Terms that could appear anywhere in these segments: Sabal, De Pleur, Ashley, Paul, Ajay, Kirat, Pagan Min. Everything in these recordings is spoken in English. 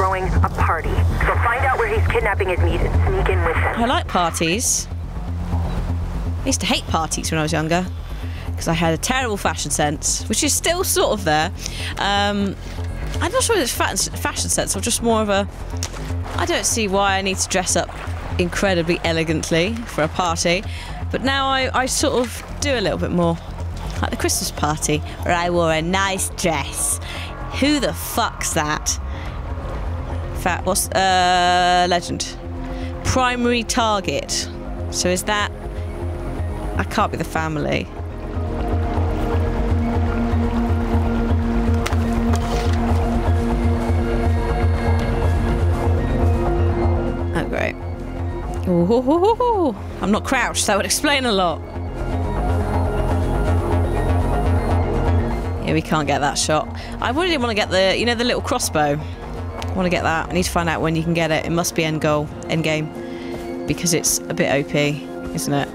throwing a party. So find out where he's kidnapping his meat and sneak in with him. I like parties. I used to hate parties when I was younger because I had a terrible fashion sense, which is still sort of there. I'm not sure if it's fashion sense or just more of a... I don't see why I need to dress up incredibly elegantly for a party, but now I sort of do a little bit more. Like the Christmas party, where I wore a nice dress. Who the fuck's that? Fat, what's, legend. Primary target. So is that... I can't be the family. Oh, great. Ooh. I'm not crouched, that would explain a lot. Yeah, we can't get that shot. I really want to get the, you know, the little crossbow. I want to get that. I need to find out when you can get it. It must be end goal, end game, because it's a bit OP, isn't it?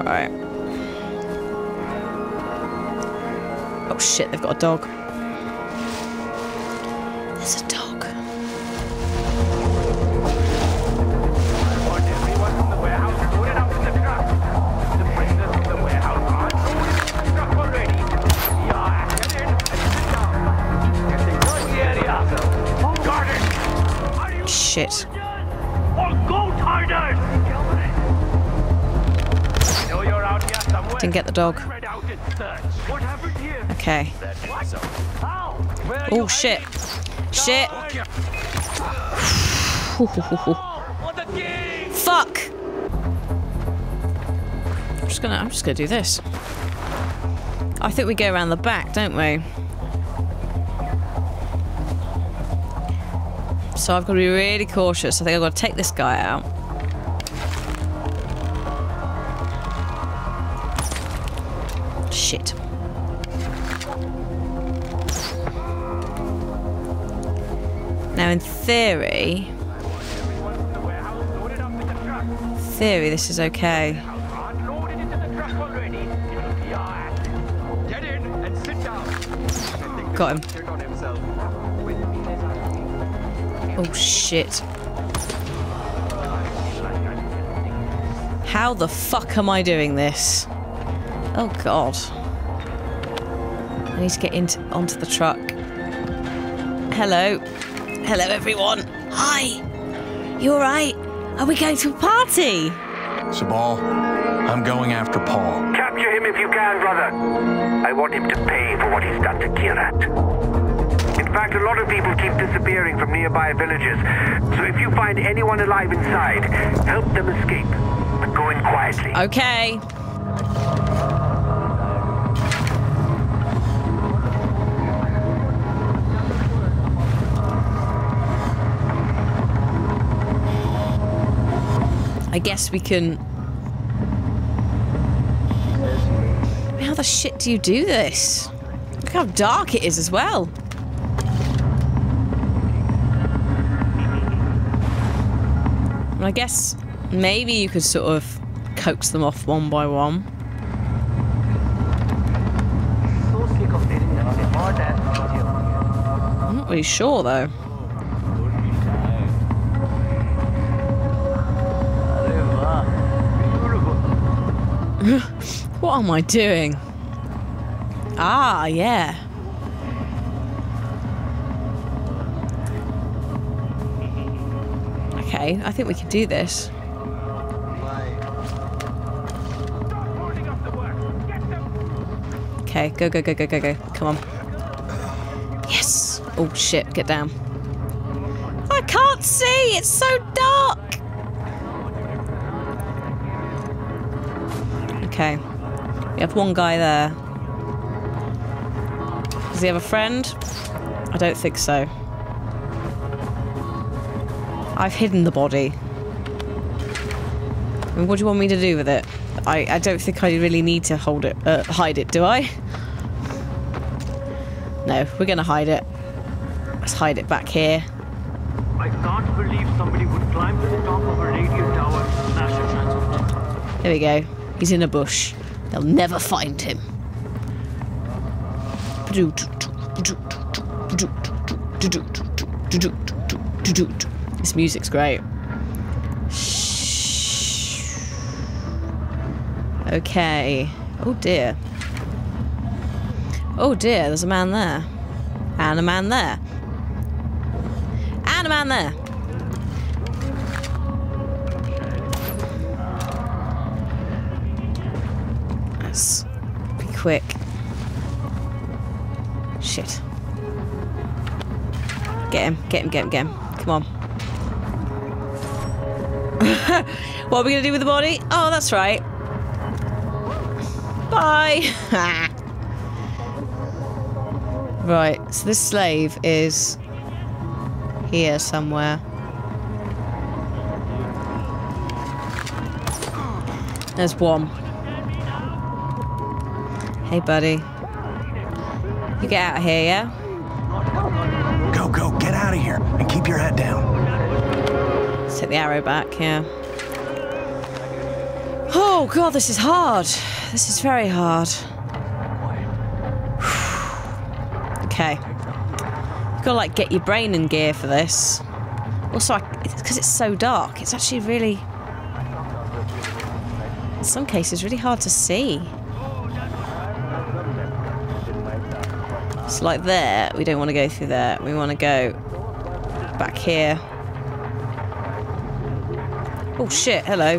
All right. Oh shit, they've got a dog. There's a dog. Shit. Didn't get the dog. Okay. Oh shit. Shit. Fuck. I'm just gonna do this. I think we go around the back, don't we? So I've got to be really cautious. I think I've got to take this guy out. Shit. Now in theory this is okay. Got him. Oh shit. How the fuck am I doing this? Oh god. I need to get onto the truck. Hello. Hello everyone. Hi. You alright? Are we going to a party? Sabal, I'm going after Paul. Capture him if you can, brother. I want him to pay for what he's done to Kirat. In fact, a lot of people keep disappearing from nearby villages. So if you find anyone alive inside, help them escape. But go in quietly. Okay. I guess we can... How the shit do you do this? Look how dark it is as well. I guess maybe you could sort of coax them off one by one. I'm not really sure though. What am I doing? Ah, yeah. I think we can do this. Okay, go. Come on. Yes! Oh shit, get down. I can't see! It's so dark! Okay. We have one guy there. Does he have a friend? I don't think so. I've hidden the body. I mean, what do you want me to do with it? I don't think I really need to hide it, do I? No, we're gonna hide it. Let's hide it back here. I can't believe somebody would climb to the top of a radio tower and smash a transmitter. There we go. He's in a bush. They'll never find him. This music's great. Okay. Oh dear. Oh dear, there's a man there. And a man there. And a man there. Let's be quick. Shit. Get him, get him, get him, get him. Come on. What are we going to do with the body? Oh, that's right. Bye. Right, so this slave is here somewhere. There's one. Hey, buddy. You get out of here, yeah? Go, go, get out of here and keep your head down. Let's take the arrow back, yeah. Oh, God, this is hard. This is very hard. Okay. You've got to, like, get your brain in gear for this. Also, because it's so dark, it's actually really... in some cases, really hard to see. So, like, there, we don't want to go through there. We want to go back here. Oh, shit, hello.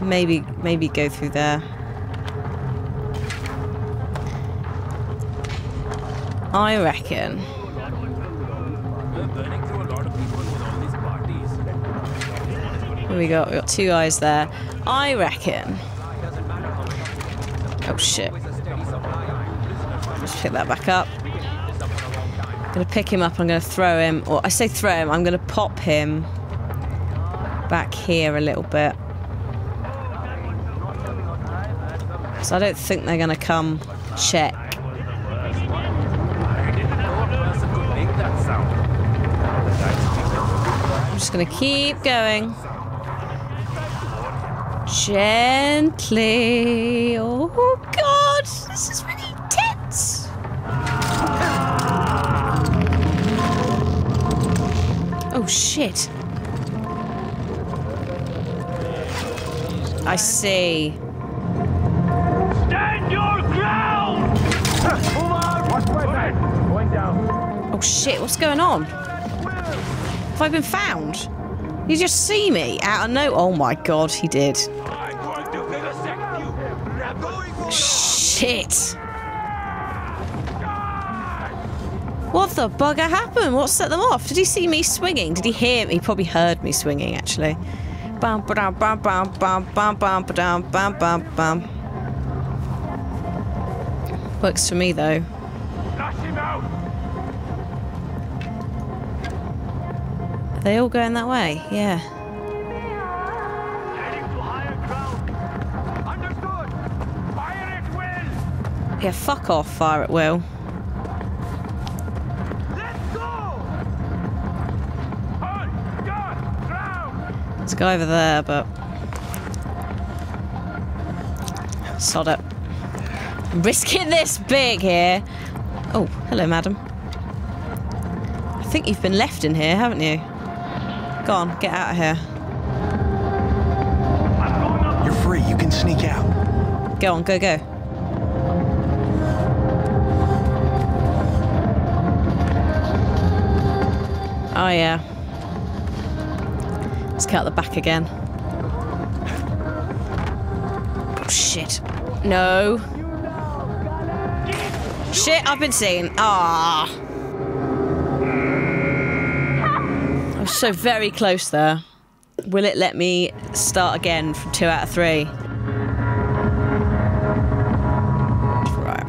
Maybe go through there. I reckon. We got two guys there. I reckon. Oh shit. Let's pick that back up. I'm gonna pick him up, I'm gonna throw him, or I say throw him, I'm gonna pop him back here a little bit. So I don't think they're gonna come check. Just gonna keep going gently. Oh God, this is really tense. Oh shit! I see. Stand your ground. Oh shit! What's going on? Have I been found? You just see me out of no. Oh my God, he did. Shit! What the bugger happened? What set them off? Did he see me swinging? Did he hear me? He probably heard me swinging, actually. Bam, ba-dam, bam, bam, bam, bam, bam, ba-dam, bam, bam, bam. Works for me though. Are they all going that way? Yeah. Yeah, fuck off, fire at will. There's a guy over there, but... sod it. I'm risking this big here. Oh, hello, madam. I think you've been left in here, haven't you? Go on, get out of here. You're free, you can sneak out. Go on, go, go. Oh yeah. Let's get out the back again. Oh shit. No. Shit, I've been seen. Ah. I was so very close there. Will it let me start again from 2 out of 3? Right.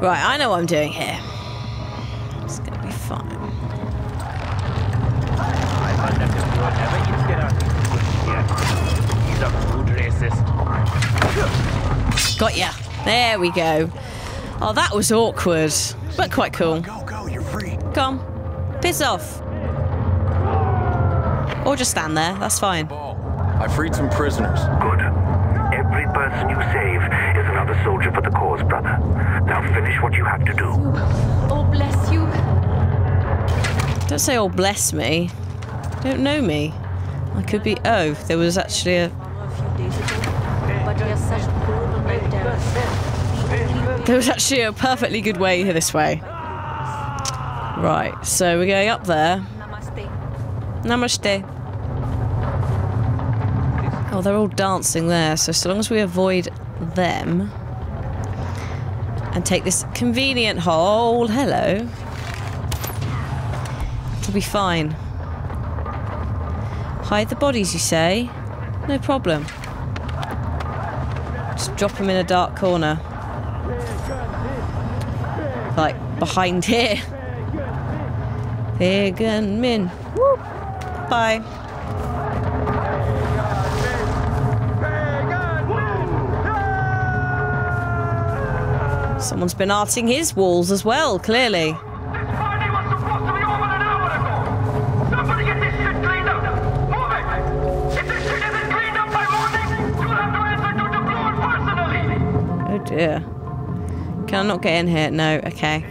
Right, I know what I'm doing here. It's gonna be fine. Got ya. There we go. Oh, that was awkward, but quite cool. Go, go, you're free. Come on. Piss off. Or just stand there, that's fine. I freed some prisoners. Good. Every person you save is another soldier for the cause, brother. Now finish what you have to do. Oh, bless you. Don't say, oh, bless me. You don't know me. I could be... Oh, there was actually a... There was actually a perfectly good way here this way. Right, so we're going up there. Namaste. Namaste. Oh, they're all dancing there, so long as we avoid them and take this convenient hole, hello, it'll be fine. Hide the bodies, you say? No problem. Just drop them in a dark corner. Like, behind here. Pagan Min. Woo! Bye. Someone's been arting his walls as well, clearly. This party was supposed to be over an hour ago. Somebody get this shit cleaned up. Move it. If this shit isn't cleaned up by morning, you'll have to answer to the floor personally. Oh dear. Can I not get in here? No, okay.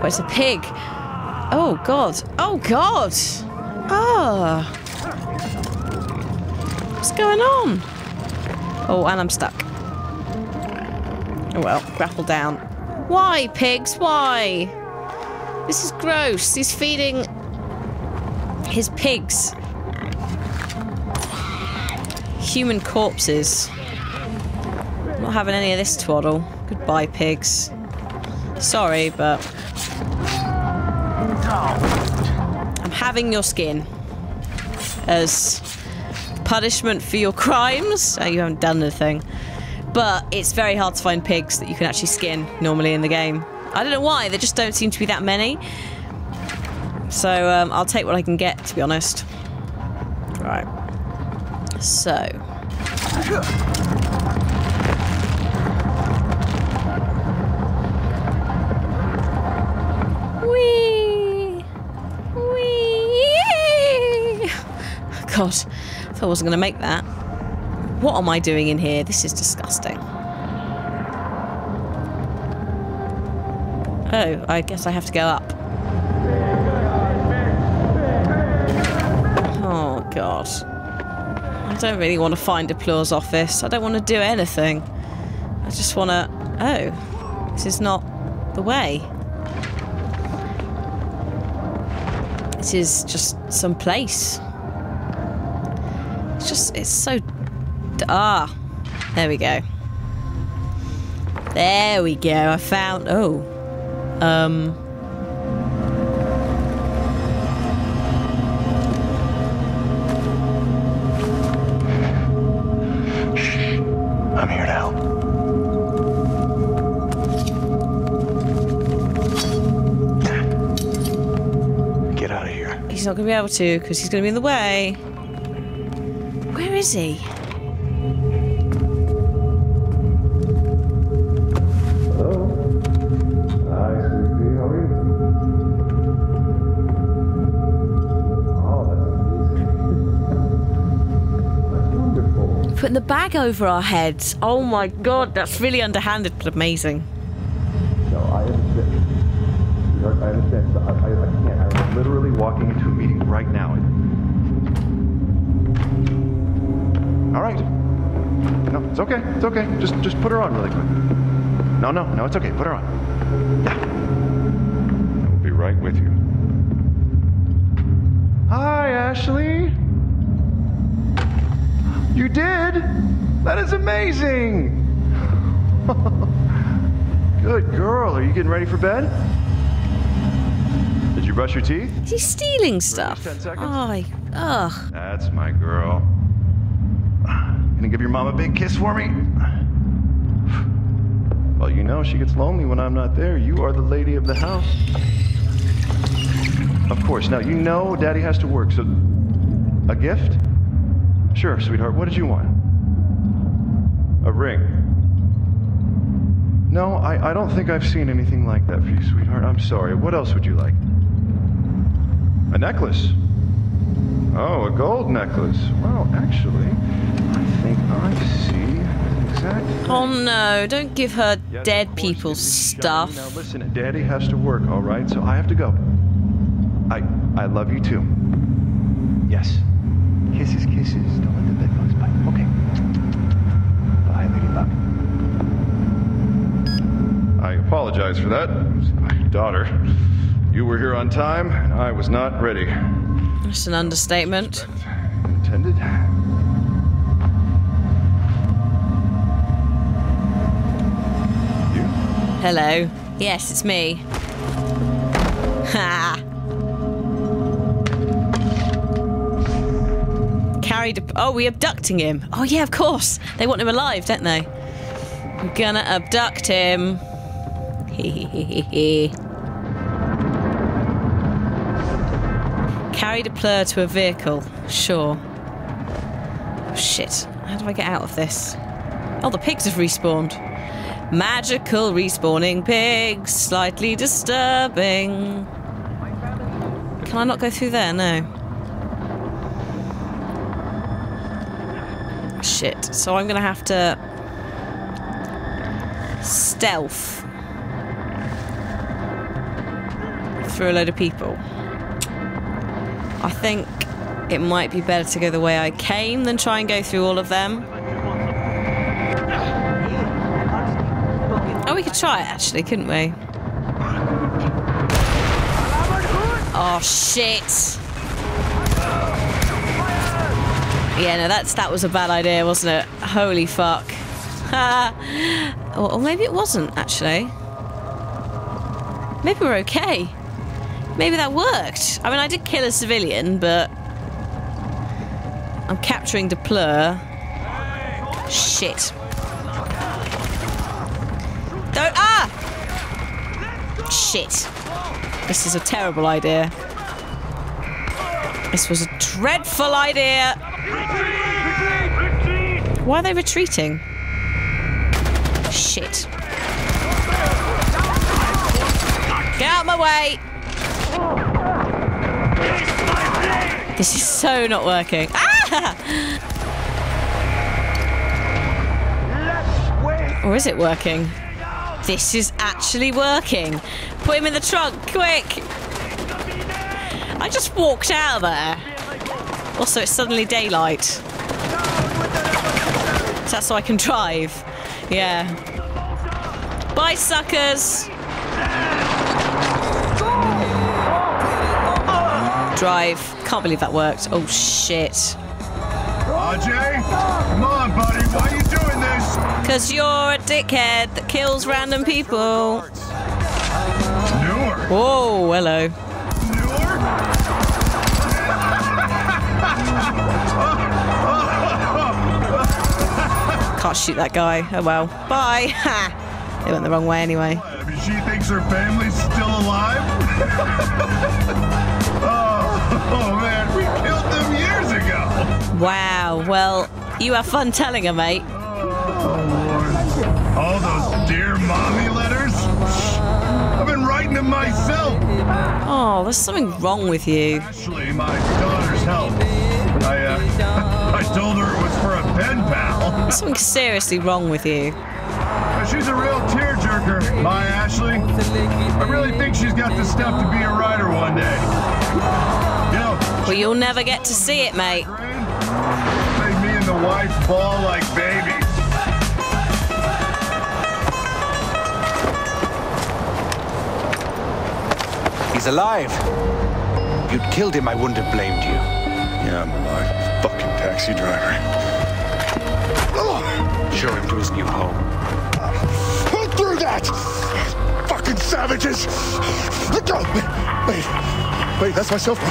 Oh, it's a pig. Oh god. Oh god. Ah. Oh. What's going on? Oh, and I'm stuck. Oh well, grapple down. Why, pigs? Why? This is gross. He's feeding his pigs. Human corpses. I'm not having any of this twaddle. Goodbye, pigs. Sorry, but... I'm having your skin. As... punishment for your crimes. Oh, you haven't done anything. But it's very hard to find pigs that you can actually skin normally in the game. I don't know why, there just don't seem to be that many. So I'll take what I can get, to be honest. Right. So. Wee! Wee! God. I wasn't going to make that. What am I doing in here? This is disgusting. Oh, I guess I have to go up. Oh, God. I don't really want to find Deplore's office. I don't want to do anything. I just want to... Oh, this is not the way. This is just some place. It's so... Ah! There we go. There we go, I found... Oh. I'm here to help. Get out of here. He's not going to be able to, because he's going to be in the way. Where is he? Hello. Hi, sweetie. How are you? Oh, that's wonderful. Putting the bag over our heads. Oh my god, that's really underhanded, but amazing. No, I understand. I understand. I can't. I'm literally walking into a meeting right now. All right. No, it's okay. It's okay. Just put her on really quick. No, it's okay. Put her on. Yeah. I'll be right with you. Hi, Ashley. You did? That is amazing. Good girl. Are you getting ready for bed? Did you brush your teeth? He's stealing stuff. 10 seconds. Oh, ugh. That's my girl. Gonna give your mom a big kiss for me? Well, you know, she gets lonely when I'm not there. You are the lady of the house. Of course. Now, you know Daddy has to work, so... A gift? Sure, sweetheart. What did you want? A ring. No, I don't think I've seen anything like that for you, sweetheart. I'm sorry. What else would you like? A necklace. Oh, a gold necklace. Well, actually... I think I Oh no, don't give her dead people's stuff. Now listen, Daddy has to work, all right? So I have to go. I love you too. Yes. Kisses, kisses. Don't let the bedbugs bite. Okay. Bye, ladybug. I apologize for that. It was my daughter. You were here on time, and I was not ready. That's an understatement. Intended. You? Hello. Yes, it's me. Ha! Oh, we're abducting him. Oh, yeah, of course. They want him alive, don't they? We're gonna abduct him. Carry the plur to a vehicle. Sure. Oh, shit. How do I get out of this? Oh, the pigs have respawned. Magical respawning pigs. Slightly disturbing. Can I not go through there? No. Shit, so I'm gonna have to stealth through a load of people. I think it might be better to go the way I came than try and go through all of them. Oh, we could try it actually, couldn't we? Oh shit! Yeah, no, that was a bad idea, wasn't it? Holy fuck. Or maybe it wasn't, actually. Maybe we're okay. Maybe that worked. I mean, I did kill a civilian, but... I'm capturing the plur. Shit. Don't... Ah! Shit. This is a terrible idea. This was a dreadful idea. Why are they retreating? Shit. Get out of my way! This is so not working. Ah! Or is it working? This is actually working. Put him in the trunk, quick! I just walked out of there. Also, it's suddenly daylight. So that's so I can drive. Yeah. Bye, suckers! Drive. Can't believe that worked. Oh, shit. Ajay? Come on, buddy. Why are you doing this? Because you're a dickhead that kills random people. Newer. Whoa, hello. Can't shoot that guy. Oh well. Bye. Ha. They went the wrong way anyway. I mean, she thinks her family's still alive. Oh man, we killed them years ago. Wow. Well, you have fun telling her, mate. Oh, Lord. All those dear mommy letters. I've been writing them myself. Oh, there's something wrong with you. Ashley, my daughter's help. I told her it was for a pen pal. There's something seriously wrong with you. She's a real tearjerker, my Ashley. I really think she's got the stuff to be a writer one day. You know, well, you'll never get to see it, mate. Made me and the wife ball like babies. He's alive. If you'd killed him, I wouldn't have blamed you. Yeah, I'm alive. Fucking taxi driver. Show him to his new home. Who threw that? Fucking savages! Go! Wait, that's my cell phone.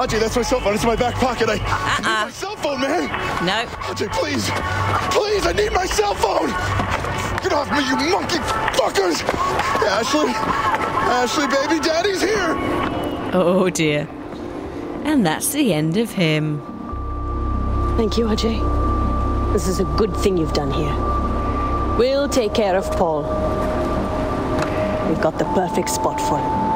Ajay, that's my cell phone. It's in my back pocket. I need my cell phone, man! No. Ajay, please! Please, I need my cell phone! Get off me, you monkey fuckers! Ashley! Ashley, baby, daddy's here! Oh, dear. And that's the end of him. Thank you, Ajay. This is a good thing you've done here. We'll take care of Paul. We've got the perfect spot for him.